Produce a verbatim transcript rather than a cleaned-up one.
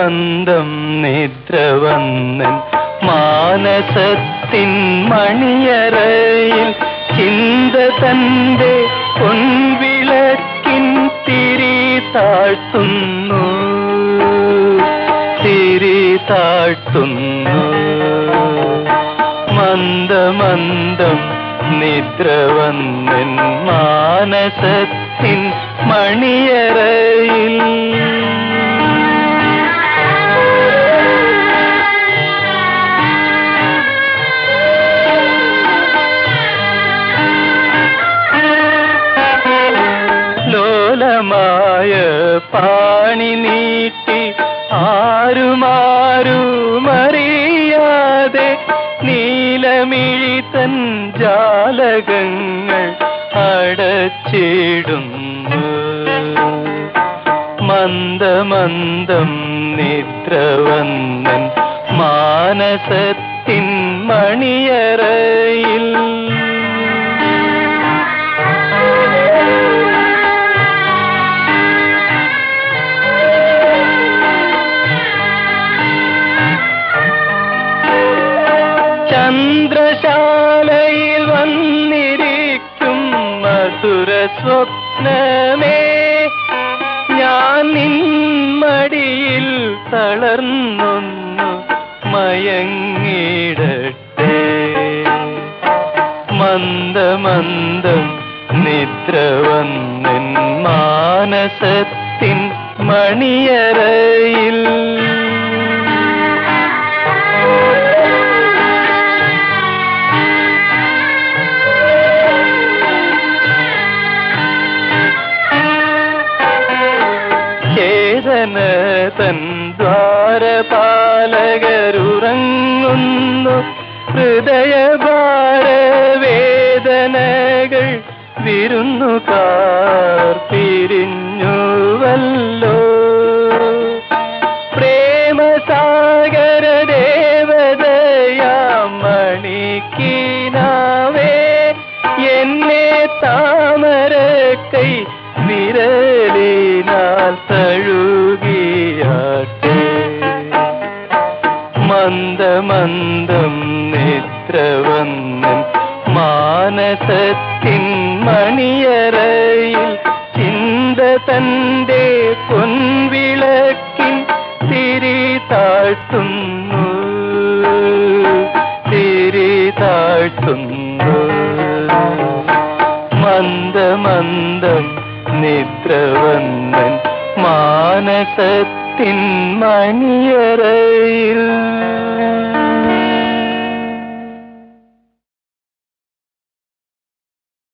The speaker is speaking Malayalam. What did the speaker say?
മന്ദം നിദ്രവന്നൻ മാനസത്തിൻ മണിയറയിൽ ചിന്ത തന്റെ പൊൻവിളക്കിൻ തിരി താഴ്ത്തുന്നു തിരി താഴ്ത്തുന്നു മന്ദ മന്ദം നിദ്രവന്നൻ മാനസത്തിൻ മണിയറയിൽ ലോലമായ പാണി നീട്ടി ആരുമാരുമറിയാതെ നീലമിഴി തൻ ജാലകങ്ങൾ അടച്ചിടുന്നു മന്ദ മന്ദം നിദ്രവന്നൻ മാനസത്തിൻ മണിയറയിൽ ചന്ദ്രശാലയിൽ വന്നിരിക്കും മധുര സ്വപ്നമേ ഞാൻ നിന്മടിയിൽ തളർന്നൊന്നു മയങ്ങിടട്ടെ മന്ദ മന്ദം നിദ്രവന്നൻ മാനസത്തിൻ മണിയറയിൽ തൻ ദ്വാരപാലകരുറങ്ങുന്നു ഹൃദയഭാരവേദനകൾ വിരുന്നുകാർ തിരിഞ്ഞുവല്ലോ പ്രേമസാഗര ദേവതയാം മണിക്കിനാവേ എന്നെ താമരക്കൈ വിരലിനാൽ തഴുകിയാട്ടെ മന്ദ മന്ദം നിദ്രവന്നൻ മാനസത്തിൻ മണിയറയിൽ ചിന്ത തന്റെ പൊൻവിളക്കിൻ തിരി താഴ്ത്തുന്നു തിരി താഴ്ത്തുന്നു മന്ദ മന്ദം നിദ്രവന്നൻ മാനസത്തിൻ മണിയറയിൽ.